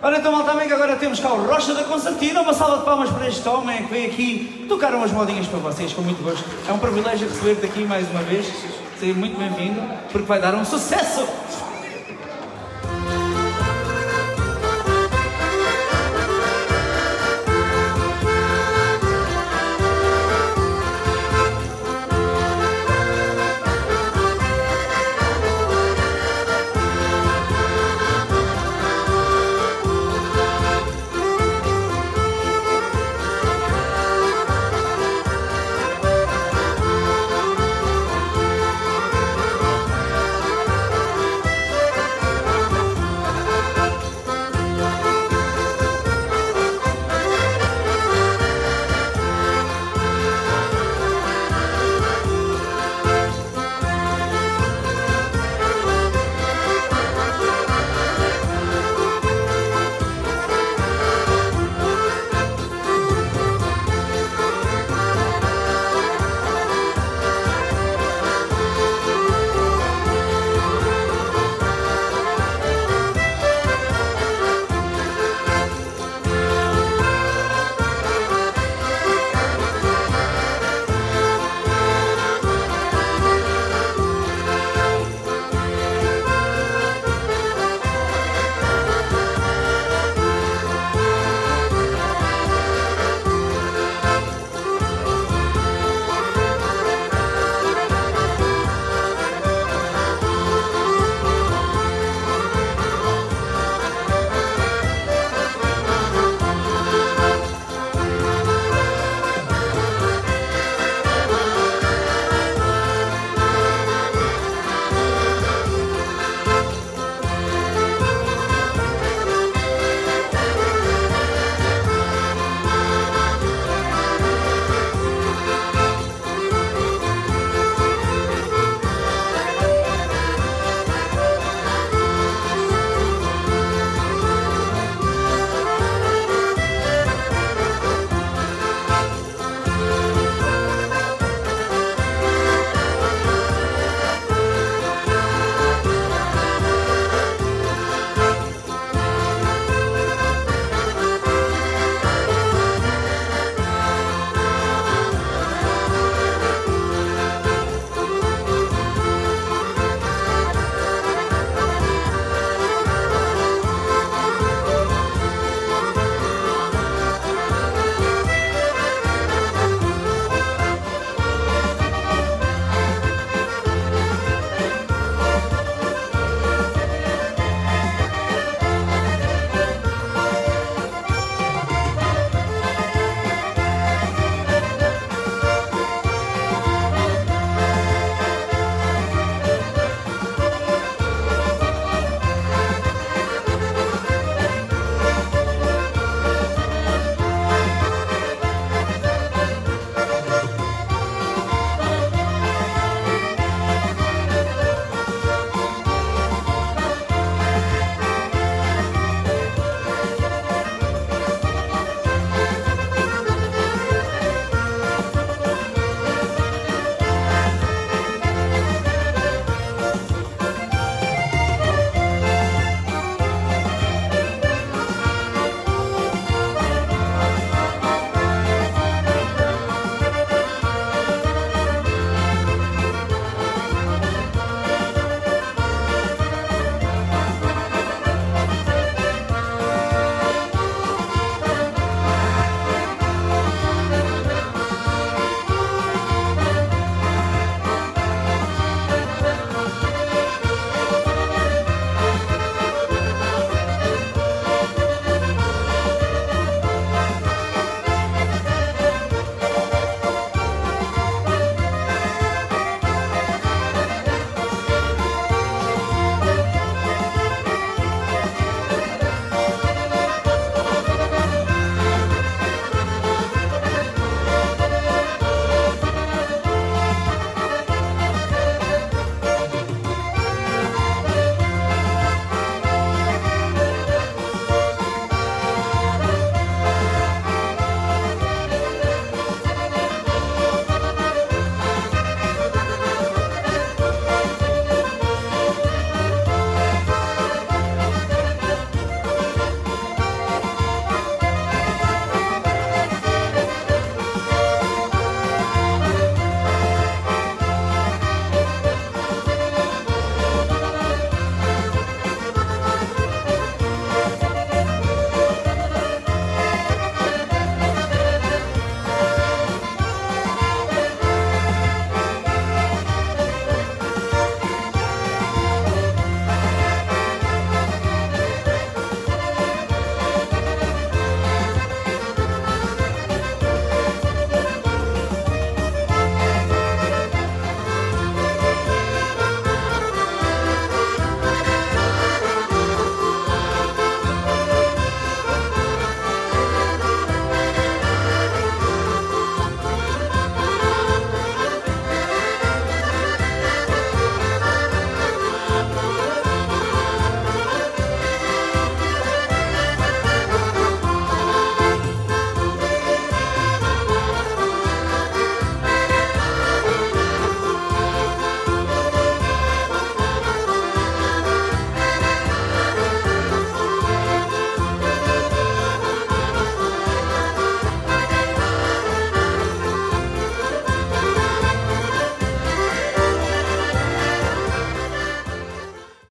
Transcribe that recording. Ora então, malta amiga, agora temos cá o Rocha da Concertina. Uma salva de palmas para este homem que veio aqui tocar umas modinhas para vocês, com muito gosto. É um privilégio receber-te aqui mais uma vez. Seja muito bem-vindo, porque vai dar um sucesso!